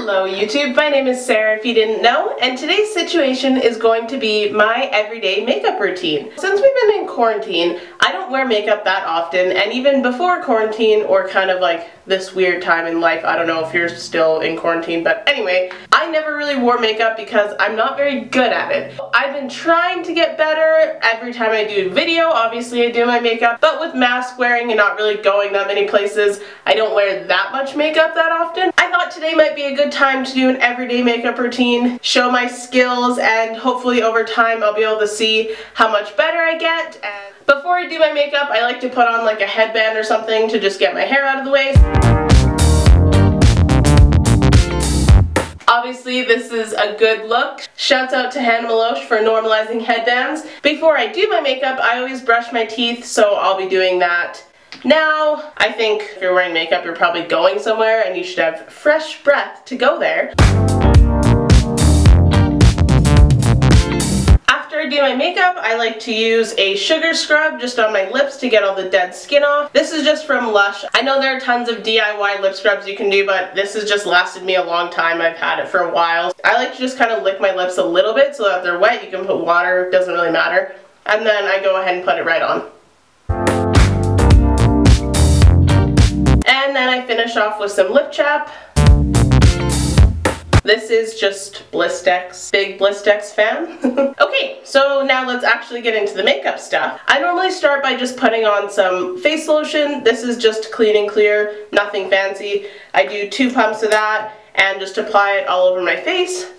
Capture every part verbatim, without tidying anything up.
Hello YouTube, my name is Sarah if you didn't know, and today's situation is going to be my everyday makeup routine. Since we've been in quarantine, I don't wear makeup that often, and even before quarantine or kind of like this weird time in life, I don't know if you're still in quarantine, but anyway, I never really wore makeup because I'm not very good at it. I've been trying to get better. Every time I do a video, obviously I do my makeup, but with mask wearing and not really going that many places, I don't wear that much makeup that often. I thought today might be a good time to do an everyday makeup routine, show my skills, and hopefully over time I'll be able to see how much better I get. And before I do my makeup, I like to put on like a headband or something to just get my hair out of the way. Obviously this is a good look. Shouts out to Hannah Maloche for normalizing headbands. Before I do my makeup, I always brush my teeth, so I'll be doing that now. I think if you're wearing makeup, you're probably going somewhere and you should have fresh breath to go there. After I do my makeup, I like to use a sugar scrub just on my lips to get all the dead skin off. This is just from Lush. I know there are tons of D I Y lip scrubs you can do, but this has just lasted me a long time. I've had it for a while. I like to just kind of lick my lips a little bit so that they're wet. You can put water, doesn't really matter. And then I go ahead and put it right on. And then I finish off with some lip chap. This is just Blistex, big Blistex fan. Okay, so now let's actually get into the makeup stuff. I normally start by just putting on some face lotion. This is just Clean and Clear, nothing fancy. I do two pumps of that and just apply it all over my face.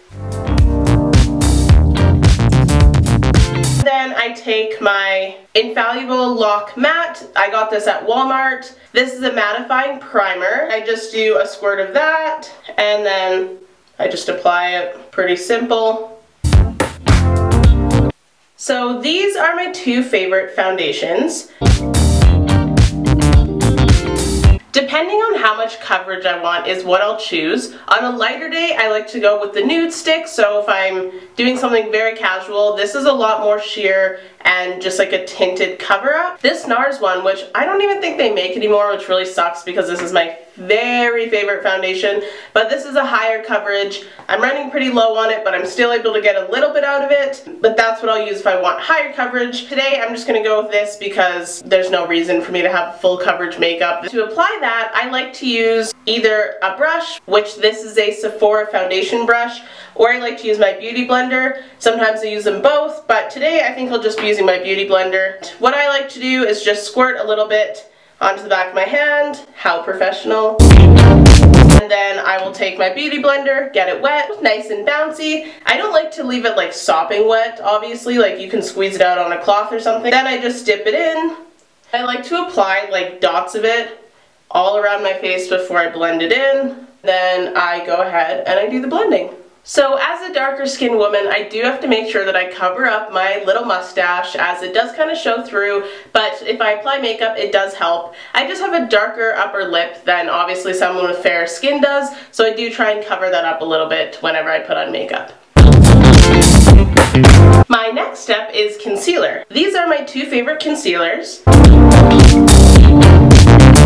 Then I take my Infallible Lock Matte. I got this at Walmart. This is a mattifying primer. I just do a squirt of that and then I just apply it. Pretty simple. So these are my two favorite foundations. Depending on how much coverage I want is what I'll choose. On a lighter day, I like to go with the nude stick, so if I'm doing something very casual, this is a lot more sheer and just like a tinted cover up. This NARS one, which I don't even think they make anymore, which really sucks because this is my very favorite foundation, but this is a higher coverage. I'm running pretty low on it, but I'm still able to get a little bit out of it, but that's what I'll use if I want higher coverage. Today, I'm just gonna go with this because there's no reason for me to have full coverage makeup. To apply that, I like to use either a brush, which this is a Sephora foundation brush, or I like to use my beauty blender. Sometimes I use them both, but today I think I'll just be using my beauty blender. What I like to do is just squirt a little bit onto the back of my hand. How professional. And then I will take my beauty blender, get it wet, nice and bouncy. I don't like to leave it like sopping wet, obviously, like you can squeeze it out on a cloth or something. Then I just dip it in. I like to apply like dots of it all around my face before I blend it in. Then I go ahead and I do the blending. So as a darker skinned woman, I do have to make sure that I cover up my little mustache as it does kind of show through, but if I apply makeup, it does help. I just have a darker upper lip than obviously someone with fair skin does, so I do try and cover that up a little bit whenever I put on makeup. My next step is concealer. These are my two favorite concealers.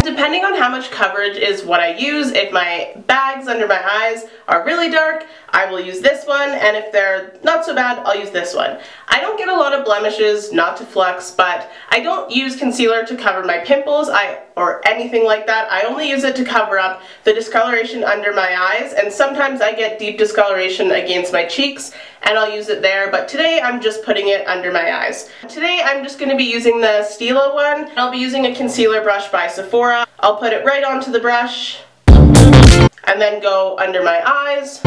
Depending on how much coverage is what I use, if my bags under my eyes are really dark, I will use this one, and if they're not so bad, I'll use this one. I don't get a lot of blemishes, not to flex, but I don't use concealer to cover my pimples I, or anything like that. I only use it to cover up the discoloration under my eyes, and sometimes I get deep discoloration against my cheeks, and I'll use it there, but today I'm just putting it under my eyes. Today I'm just going to be using the Stila one. I'll be using a concealer brush by Sephora. I'll put it right onto the brush and then go under my eyes.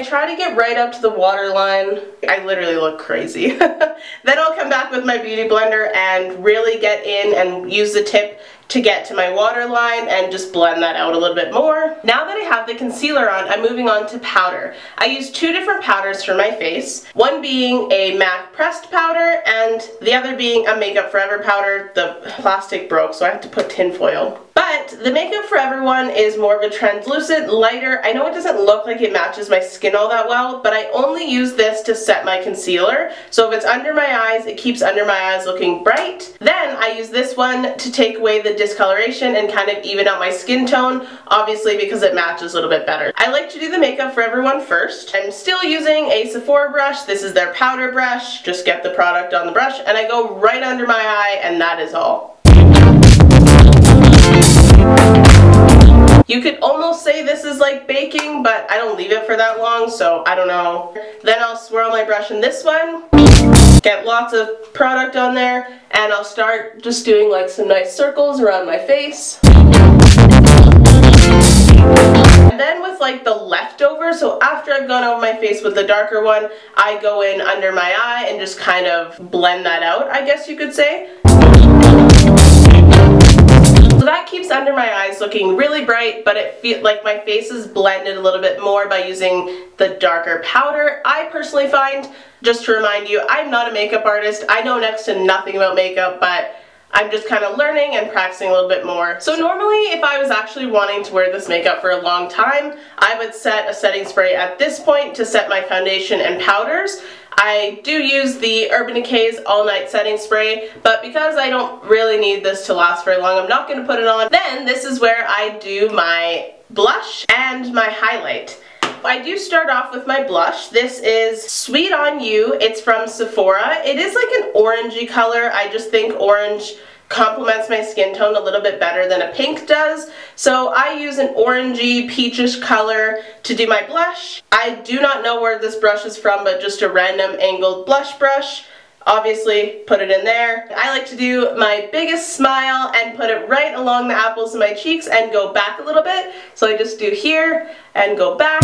I try to get right up to the waterline. I literally look crazy. Then I'll come back with my beauty blender and really get in and use the tip to get to my waterline and just blend that out a little bit more. Now that I have the concealer on, I'm moving on to powder. I use two different powders for my face, one being a MAC pressed powder and the other being a Makeup Forever powder. The plastic broke, so I have to put tin foil. But But the Makeup Forever one is more of a translucent, lighter. I know it doesn't look like it matches my skin all that well, but I only use this to set my concealer. So if it's under my eyes, it keeps under my eyes looking bright. Then I use this one to take away the discoloration and kind of even out my skin tone, obviously because it matches a little bit better. I like to do the Makeup Forever one first. I'm still using a Sephora brush. This is their powder brush. Just get the product on the brush, and I go right under my eye, and that is all. You could almost say this is like baking, but I don't leave it for that long, so I don't know. Then I'll swirl my brush in this one, get lots of product on there, and I'll start just doing like some nice circles around my face. And then with like the leftover, so after I've gone over my face with the darker one, I go in under my eye and just kind of blend that out, I guess you could say. So that keeps under my eyes looking really bright, but it feels like my face is blended a little bit more by using the darker powder. I personally find, just to remind you, I'm not a makeup artist. I know next to nothing about makeup, but I'm just kind of learning and practicing a little bit more. So normally, if I was actually wanting to wear this makeup for a long time, I would set a setting spray at this point to set my foundation and powders. I do use the Urban Decay's All Night Setting Spray, but because I don't really need this to last very long, I'm not going to put it on. Then this is where I do my blush and my highlight. I do start off with my blush. This is Sweet On You. It's from Sephora. It is like an orangey color. I just think orange complements my skin tone a little bit better than a pink does. So I use an orangey, peachish color to do my blush. I do not know where this brush is from, but just a random angled blush brush. Obviously, put it in there. I like to do my biggest smile and put it right along the apples of my cheeks and go back a little bit. So I just do here and go back.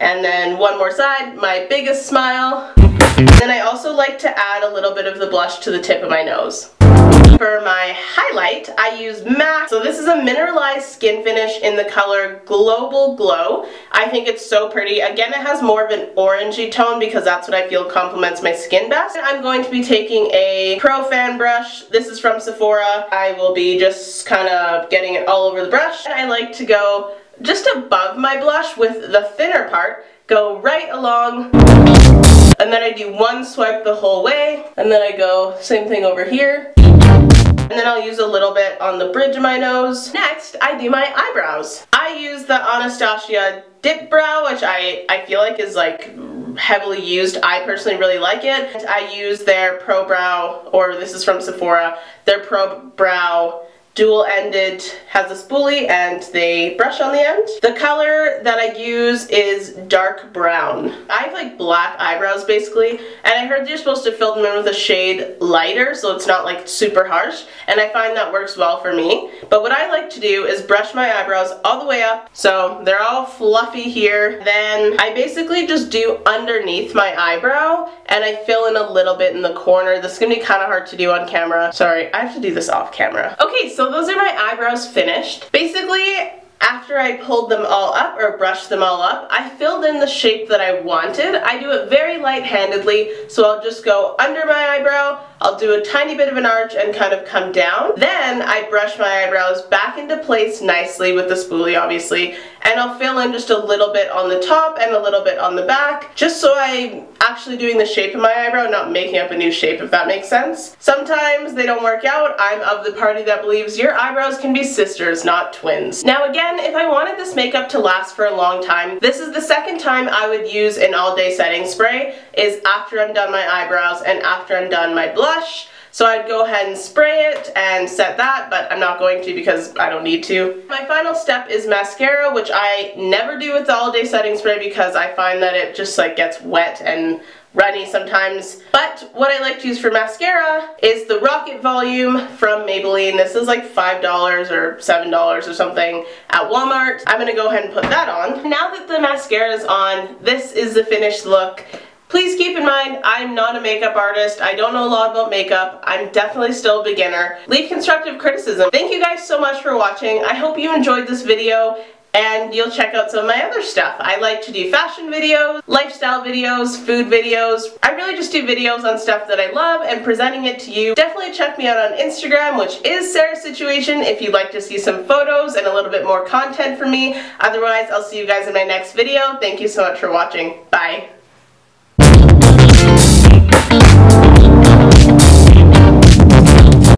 And then one more side, my biggest smile. Then I also like to add a little bit of the blush to the tip of my nose. For my highlight, I use MAC. So this is a mineralized skin finish in the color Global Glow. I think it's so pretty. Again, it has more of an orangey tone because that's what I feel complements my skin best. And I'm going to be taking a Pro Fan brush. This is from Sephora. I will be just kind of getting it all over the brush. And I like to go just above my blush with the thinner part, go right along, and then I do one swipe the whole way, and then I go same thing over here. And then I'll use a little bit on the bridge of my nose. Next, I do my eyebrows. I use the Anastasia Dip Brow, which I, I feel like is like heavily used. I personally really like it. And I use their Pro Brow, or this is from Sephora, their Pro Brow dual-ended, has a spoolie and they brush on the end. The color that I use is dark brown. I have like black eyebrows basically, and I heard you're supposed to fill them in with a shade lighter so it's not like super harsh, and I find that works well for me. But what I like to do is brush my eyebrows all the way up so they're all fluffy here. Then I basically just do underneath my eyebrow and I fill in a little bit in the corner. This is gonna be kind of hard to do on camera. Sorry, I have to do this off camera. Okay, so So those are my eyebrows finished. Basically, after I pulled them all up or brushed them all up, I filled in the shape that I wanted. I do it very light-handedly, so I'll just go under my eyebrow, I'll do a tiny bit of an arch and kind of come down. Then I brush my eyebrows back into place nicely with the spoolie, obviously, and I'll fill in just a little bit on the top and a little bit on the back, just so I'm actually doing the shape of my eyebrow, not making up a new shape, if that makes sense. Sometimes they don't work out. I'm of the party that believes your eyebrows can be sisters, not twins. Now again, if I wanted this makeup to last for a long time, this is the second time I would use an all-day setting spray, is after I'm done my eyebrows and after I'm done my blush. So I'd go ahead and spray it and set that, but I'm not going to because I don't need to. My final step is mascara, which I never do with the all-day setting spray because I find that it just like gets wet and runny sometimes. But what I like to use for mascara is the Rocket Volume from Maybelline. This is like five dollars or seven dollars or something at Walmart. I'm gonna go ahead and put that on. Now that the mascara is on, this is the finished look. Please keep in mind, I'm not a makeup artist. I don't know a lot about makeup. I'm definitely still a beginner. Leave constructive criticism. Thank you guys so much for watching. I hope you enjoyed this video. and you'll check out some of my other stuff. I like to do fashion videos, lifestyle videos, food videos. I really just do videos on stuff that I love and presenting it to you. Definitely check me out on Instagram, which is Sarah's Situation, if you'd like to see some photos and a little bit more content from me. Otherwise, I'll see you guys in my next video. Thank you so much for watching. Bye.